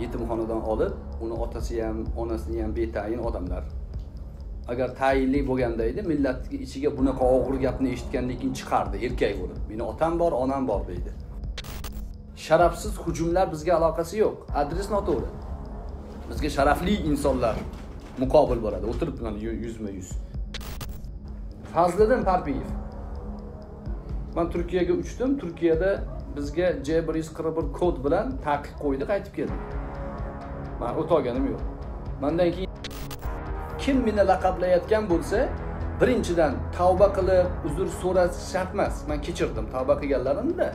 yetimxonadan olib, uni otasi ham, onasi ham betayin odamlar. Agar tayinli bo'lganda edi, millatning ichiga bunaqa og'ir gapni eshitgandan keyin chiqardi, erkak bo'lib. Meni otam bor, onam bor deydi. Sharafsiz hujumlar bizga aloqasi yo'q. Adres noto'g'ri. Bizga sharafli insonlar muqobil bo'ladi. O'tiribman 100-100. Fazliddin Parpiyev. Men Turkiyaga uchdim. Turkiyada bizga J141 kod bilan ta'qib qo'ydi, qaytib keldim. Men o'tolganim yo'q. Mendan keyin kim meni laqablayotgan bo'lsa, birinchidan tavba qilib, uzr so'rash shart emas. Men kechirdim tavba qilganlarimda.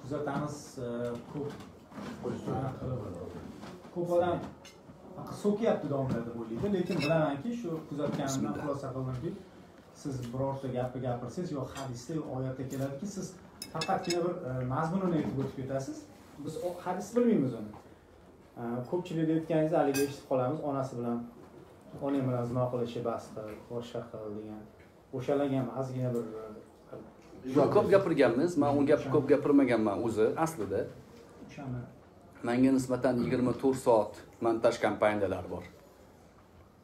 Kuzatamiz ko'p odam so'kiyapti domlar deb o'ylaydi, lekin bilamanki shu kuzatganimdan xulosa qildimki, siz birorta gapni gapirsangiz yo hadisda yo oyatda keladiki, siz faqatgina bir mazmunini aytib o'tib ketasiz. Biz hadis bilmaymiz uni. Ko'pchilik aytganingiz haliga eshitib qolamiz, onasi bilan onam bilan zino qilishi basta, boshqa qil degan. O'shalarga ham azgina bir ko'p gapirganmiz, men unga ko'p gapirmaganman o'zi aslida. Menga nisbatan 24 soat montaj kompaniyalari bor.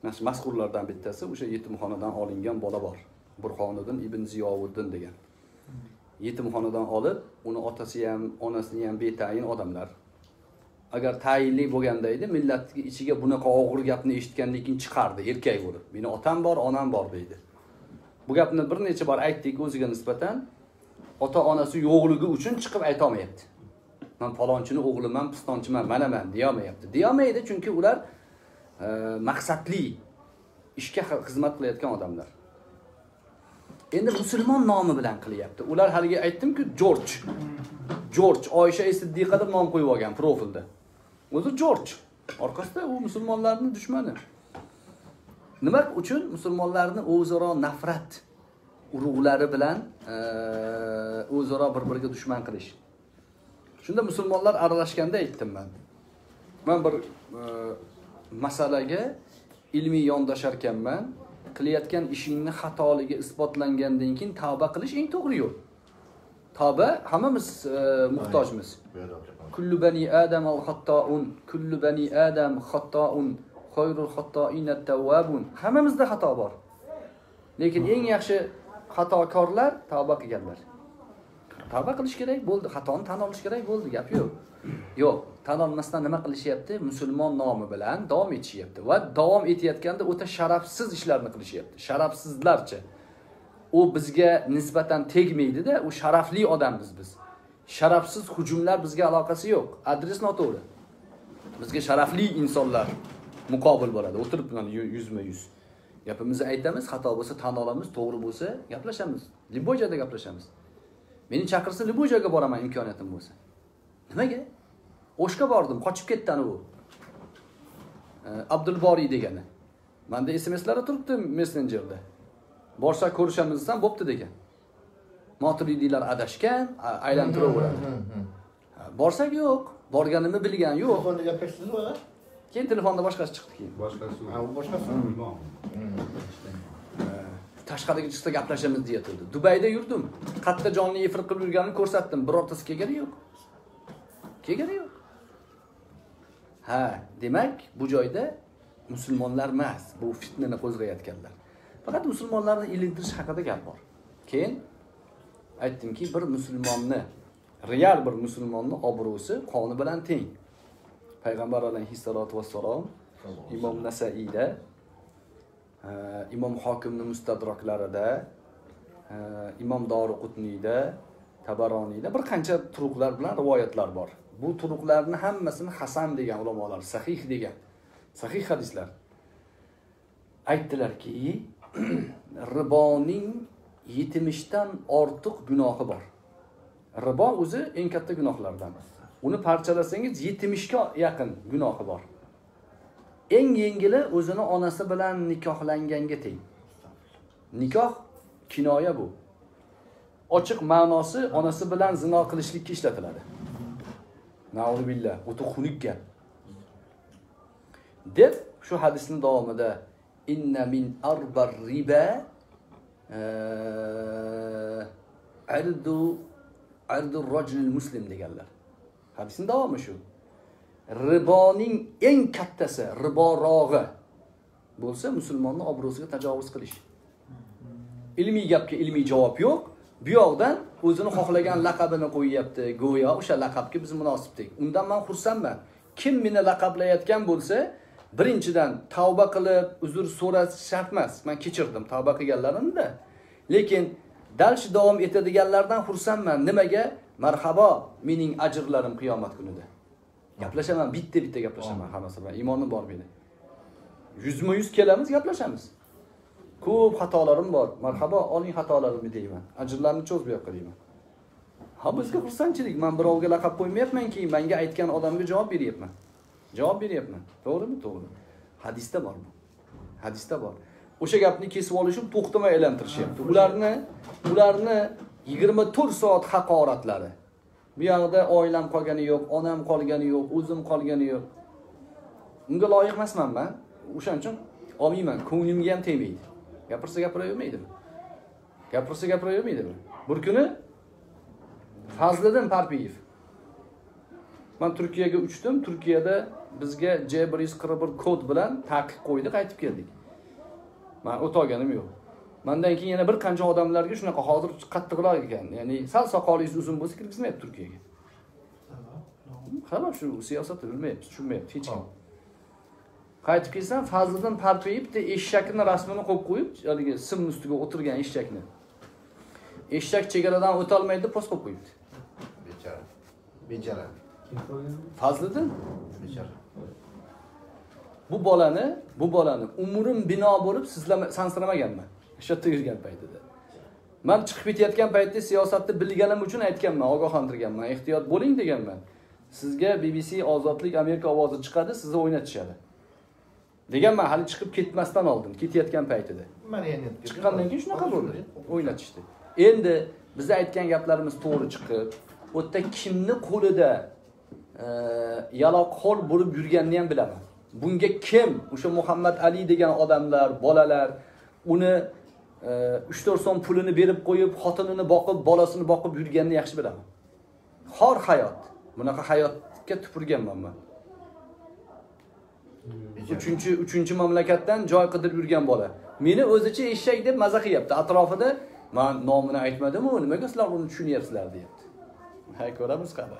Mana shu mashhurlardan bittasi o'sha yetimxonadan olingan bola bor. Burxoniddin ibn Ziyovuddin degan. Yetimxonadan olib, uni otasi ham, onasi ham betayin odamlar. Agar tayinli bo'lganda edi, millatning ichiga bunaqa og'ir gapni eshitgandan keyin chiqardi, erkak bo'lib. Meni otam bor, onam bor deydi. Bu gapni bir necha bor aytdik, o'ziga nisbatan ota-onasi yo'qligi uchun chiqib ayta olmayapti. Men falonchining o'g'liman, pistonchiman, manaman deya olmayapti. Deya olmaydi chunki ular maqsadli ishga xizmat qilayotgan odamlar. Endi musulmon nomi bilan qilyapti. Ular haliga aytdim-ku, George. George Oysha Siddiqa deb nom qo'yib olgan profilda. O'zi George. Orqasida u musulmonlarning dushmani. Nima uchun musulmonlarning o'zaro nafrat urug'lari bilan o'zaro bir-biriga dushman qilish? Shunda musulmonlar aralashganda aytdim men. Men bir masalaga ilmiy yondashar ekanman, qilayotgan ishingni xatoligi isbotlangandan keyin tavba qilish eng to'g'ri yo'l. Tavba hammamiz muhtojmiz. Kullu bani adam al-xatto'un, kullu bani adam xatto'un. Xoyrul xatto'inat tawwabun. Hammamizda xato bor. Lekin eng yaxshi xatokorlar tavba qilganlar. Tavba qilish kerak bo'ldi, xatoni tan olish kerak bo'ldi, gap yo'q. Yo'q, tan olmasdan nima qilishyapti? Musulmon nomi bilan davom etishyapti va davom etayotganda o'ta sharafsiz ishlarni qilishyapti. Sharafsizlarcha. U bizga nisbatan tegmaydi-da, u sharafli odammiz biz. Sharafsiz hujumlar bizga aloqasi yo'q. Adres noto'g'ri. Bizga sharafli insonlar muqobil bo'ladi. O'tiribman 100-100. Gapimizni aytamiz, xato bo'lsa tan olamiz, to'g'ri bo'lsa gaplashamiz. Liboy joyda gaplashamiz. Meni chaqirsa liboy joyga boraman imkoniyatim bo'lsa. Nimaga? O'shga bordim, qochib ketgan u. Abdulboriy degani. Menda SMS-lari turibdi Messengerda. Borsa ko'rishamiz desam bo'pti degan. Motridilar adashgan, aylantiraveradi. Borsak yo'q, borganimni bilgan yo'q. Telefonda gaplashdiz va keyin telefonda boshqasi chiqdi keyin. Boshqasi. Tashqariga chiqsa gaplashamiz deya turdi. Dubayda yurdim. Qatta jonli efir qilib yurganimni ko'rsatdim. Birortasi kelgani yo'q. Kelgani yo'q. Ha, demak, bu joyda musulmonlar emas, bu fitnani qo'zg'ayotganlar. Faqat musulmonlarni ilintirish haqida gap bor. Keyin aytdimki, bir musulmonni, real bir musulmonni obro'si qoni bilan teng. Payg'ambar alayhissalatu vassalom Imom Nasaiyda, Imom Hokimning mustadraklarida, Imom Doruqutniyda, Tabaroniyda bir qancha turuqlar bilan rivoyatlar bor. Bu turuqlarni hammasini hasan degan ulamolar, sahih degan, sahih hadislar aytdilarki, riboning 70 dan ortiq gunohi bor. Ribo o'zi eng katta gunohlardan. Uni parchalasangiz 70 ga yaqin gunohi bor. Eng yengili o'zini onasi bilan nikohlanganga teng. Nikoh kinoya bu. Ochiq ma'nosi onasi bilan zino qilishlikka ishlatiladi. Na'udhu billah, o'ta xunuk gap. Deb shu hadisning davomida inna min arbar riba erdu racnil muslim deganlar. Hadisin devamı şu. Riboning en kattasi, ribo rog'i bo'lsa, musulmonning obro'siga tajovuz qilish. Ilmiy gapga ilmiy javob yo'q. Bu yoqdan o'zini xohlagan laqabini qo'yibdi. Go'yo o'sha laqabga biz munosibdik. Undan men xursandman. Kim meni laqablayotgan bo'lsa, birinchidan tavba qilib, uzr so'rash shart emas. Men kechirdim tavba qilganlarimda. Lekin dalshi davom etadiganlardan xursandman. Nimaga? Marhabo, mening ajrlarim qiyomat kunida. Gaplashaman, bitta-bitta gaplashaman hammasi bilan. Iymonim bor meni. 100% kelamiz, gaplashamiz. Ko'p xatolarim bor. Marhaba, oling xatolarimni deyman. Ajrlarni cho'zib qo'yman. Ha, bizga xursandchilik. Men birovga laqab qo'ymayapman-ki, menga aytgan odamga javob beryapman. To'g'rimi? To'g'ri. Hadisda bor bu. Hadisda bor. O'sha gapni kesib olishib, to'xtamay aylantirishyapti. Ularni 24 soat haqoratlari. Bu yoqda oilam qolgani yo'q, onam qolgani yo'q, o'zim qolgani yo'q. Unga loyiq emasman men. O'shaning uchun olmayman, ko'nglimga ham tegmaydi. Gapirsa gapiravermaydimi? Bir kuni Fazliddin Parpiyev. Men Turkiyaga uchdim. Turkiyada bizga J141 kod bilan taqiq qo'ydi, qaytib keldik. Men o'tolganim yo'q. Mendan keyin yana bir qancha odamlarga shunaqa hozir qattiqroq ekan. Ya'ni sal soqolingiz uzun bo'lsa kirgizmayapti Turkiyaga. Xabar shu siyosatni bilmayapsiz, tushunmayapsiz hech kim. Qaytib kelsan, Fazliddin Parpiyevda eshakni rasmini qo'yib qo'yib, haligi sim ustiga o'tirgan eshakni. Eshak chegaradan o'ta olmaydi, pos qo'yib qo'yibdi. Bechora. Fazliddin bechora. Bu bolani umrim bino bo'lib sansiramaganman. Ishlatda yurgan paytida. Men chiqib ketayotgan paytda siyosatni bilganim uchun aytganman, ogohlantirganman, ehtiyot bo'ling deganman. Sizga BBC Ozodlik Amerika avazı chiqadi, sizni o'ynatishadi. Deganman, hali chiqib ketmasdan oldin, ketayotgan paytida. Chiqqandan keyin shunaqa bo'ldi, o'ynatishdi. Endi bizga aytgan gaplarimiz to'g'ri chiqib, o'tta kimni qo'lida yaloq qo'l bo'lib yurganini ham bilaman. Bunga kim, o'sha Muhammed Ali degan odamlar, bolalar uni 3-4 so'm pulini berib qo'yib, xotinini boqib, bolasini boqib yurganini yaxshi bilaman. Xor hayot, bunaqa hayotga tupurganman men. Üçüncü mamlakatdan joy qidirib yurgan bola. Meni o'zicha eshak deb maza qilyapti. Atrofida men nomini aytmadim-ku, nimaga sizlar buni tushunyapsizlar deyapti. Ha, ko'ramiz qani.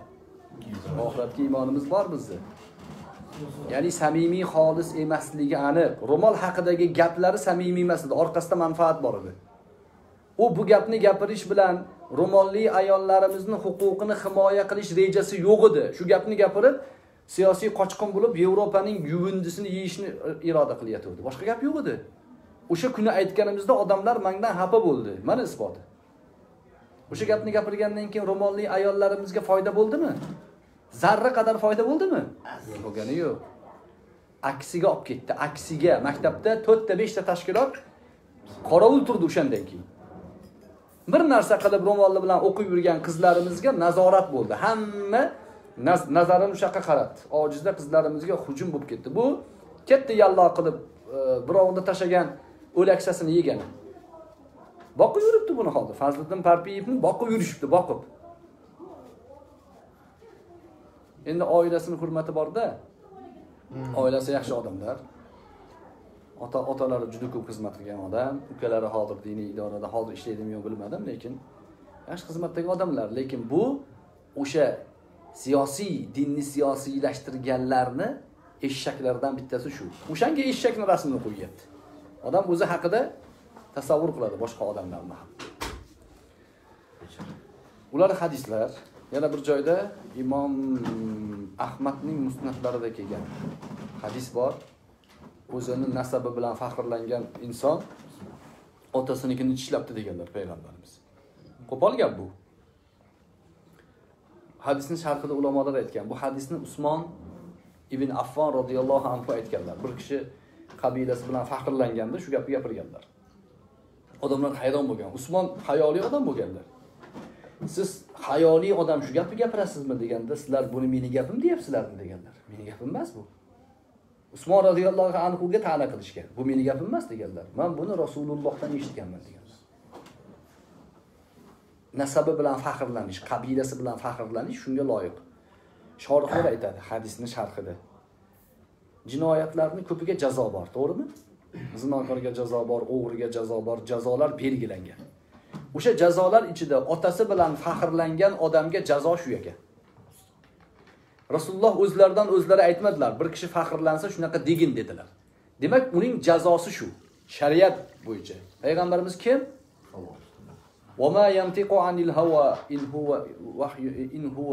Oxiratga iymonimiz bor bizda. Ya'ni samimiy, xolis emasligi aniq. Ro'mol haqidagi gaplari samimiy emas edi, orqasida manfaat bor edi. U bu gapni gapirish bilan ro'molli ayollarimizni huquqini himoya qilish rejasi yo'q edi. Shu gapni gapirib siyosiy qochqin bo'lib Yevropaning yuvindisini yeyishni iroda qilyapti. Boshqa gap yo'q edi. O'sha kuni aytganimizda odamlar mendan xafa bo'ldi. Mana isboti. O'sha gapni gapirgandan keyin ro'molli ayollarimizga foyda bo'ldimi? Zarra qadar foyda bo'ldimi? Bo'lgani yo'q. Aksiga olib ketdi. Aksiga maktabda 4-5 ta tashkilot qorovul turdi o'shandan keyin. Bir narsa qilib ro'molli bilan o'qib yurgan qizlarimizga nazorat bo'ldi. Hamma nazarim shaqqa qaratdi. Ojizda qizlarimizga hujum bo'lib ketdi. Bu katta yalloq qilib birovni tashagan o'laksasini yegani. Boqib yuribdi buni hozir. Fazliddin Parpiyevni boqib yurishibdi, boqib. Endi oilasini hurmati borda. Oilasi yaxshi odamlar. Otalari juda ko'p xizmat qilgan odam, ukalari hozir diniy idorada hozir ishlaydimi yo'q bilmadim, lekin yaxshi xizmatdagi odamlar, lekin bu o'sha siyosiy, dinni siyosiylashtirganlarni eshaklardan bittasi shu. O'shanga eshakni rasmini qo'yibdi. Odam o'zi haqida tasavvur qiladi boshqa odamlarni ham. Ular hadislar, yana bir joyda Imom Ahmadning musnatlarida kelgan hadis bor. O'zini nasabi bilan faxrlangan inson otasinikini tishlabdi deganlar payg'ambarimiz. Qo'pol gap bu. Hadisning sharhida ulamolar aytgan. Bu hadisni Osman ibn Affan radhiyallohu anhu aytganlar. Bir kishi qabilasi bilan faxrlanganda shu gapni gapirganlar. Odamlar hayron bo'lgan. Osman hayoliy odam bo'lganlar. Siz hayoliy odam shu gapni gapirasizmi deganda, sizlar buni meni gapim deyapsizlarmi deganlar. Meni gapim emas bu. Osman radhiyallohu anhu ga ta'na qilishgan. Bu meni gapim emas deganlar. Men buni Resulullohdan eshitganman deganlar. nasabı bilan faxrlanish, qabilasi bilan faxrlanish shunga loyiq. Sharhlar aytadi, hadisni sharhida. Jinoyatlarning ko'piga jazo bor, to'g'rimi? Zinokorga jazo bor, o'g'riga jazo bor, jazolar belgilangan. O'sha jazolar ichida otasi bilan faxrlangan odamga jazo shu ekan. Rasululloh o'zlaridan o'zlari aytmadilar, bir kishi faxrlansa shunaqa degin dedilar. Demak, uning jazosi shu. Shariat bo'yicha. Payg'ambarimiz kim? Alloh. وَمَا يَمْتِقُ عَنِ الْهَوَا إِنْ هُوَ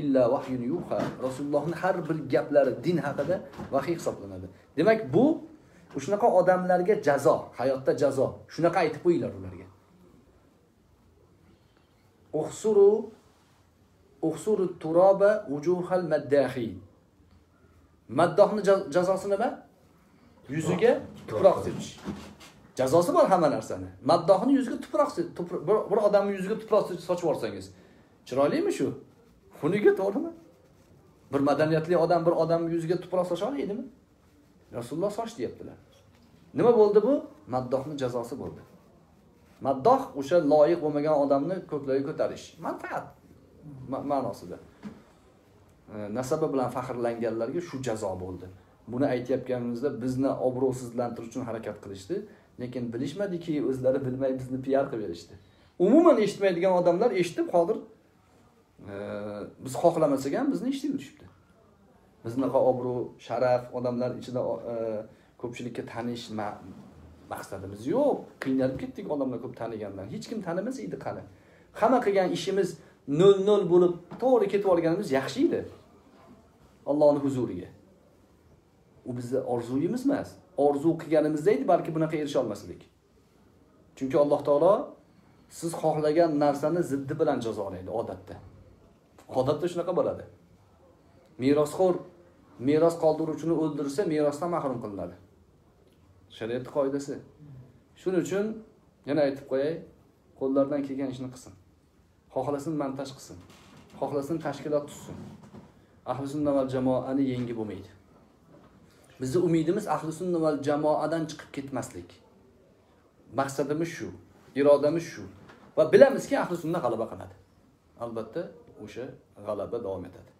إِلَّا وَحْيٌ يُوحَى Rasulullah'ın her bir gapları din hakkında vahiy hisoblanadi. Demek bu, shunaqa odamlarga jazo, hayotda jazo. Shunaqa aytib qo'yinglar ularga. Uhsuru turaba ujuhal maddahi. Maddohni jazosi nima? Yuziga tuproq tepish. Jazosi bor hamma narsani. Maddohni yuziga tuproq, bir odamni yuziga tuproq sochib olsangiz, chiroylimi shu? Xuniga to'g'rimi? Bir madaniyatli odam bir odamni yuziga tuproq socha olmaydimi? Rasululloh soch deyaptilar. Nima bo'ldi bu? Maddohning jazosi bo'ldi. Maddoh o'sha loyiq bo'lmagan odamni ko'klarga ko'tarish, manfaat ma'nosida. Nasabi bilan faxrlanganlarga shu jazo bo'ldi. Buni aytayotganimizda bizni obro'sizlantiruvchi uchun harakat qilishdi. Lekin bilishmadiki, o'zlari bilmay bizni PR qilib berishdi. Umuman eshitmaydigan odamlar eshitib, hozir biz xohlamasak ham bizni eshitib yurishibdi. Biznaqa obro', sharaf odamlar ichida ko'pchilikka tanish maqsadimiz yo'q. Qiynalib ketdik odamlar ko'p tanigandan. Hech kim tanimasa edi qani. Hamma qilgan ishimiz 0-0 bo'lib, to'g'ri ketib olganimiz yaxshi edi. Allohning huzuriga. U bizning orzuyimiz emas. Orzu qilganimizda edi, balki bunaqa erisha olmasdik. Chunki Alloh taolo siz xohlagan narsani ziddi bilan jazolaydi odatda. Odatda shunaqa bo'ladi. Merosxo'r meros qoldiruvchini o'ldirsa, merosdan mahrum qilinadi. Shariat qoidasi. Shuning uchun yana aytib qo'yay, qo'llardan kelgan ishni qilsin. Xohlasin montaj qilsin. Xohlasin tashkilot tutsin. Ahli sunna va jamoani yengi bo'lmaydi. Bizi umidimiz ahli sunna vel jamoadan çıkıp gitmeslik. Maksadımız şu, irademiz şu. Ve bilemiz ki ahli sunna g'alaba qiladi. Albatta o'sha g'alaba davom etadi.